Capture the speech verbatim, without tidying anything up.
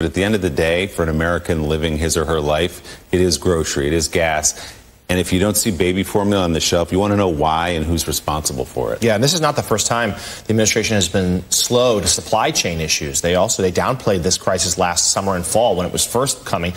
But at the end of the day, for an American living his or her life, it is grocery, it is gas. And if you don't see baby formula on the shelf, you want to know why and who's responsible for it. Yeah, and this is not the first time the administration has been slow to supply chain issues. They also, they downplayed this crisis last summer and fall when it was first coming.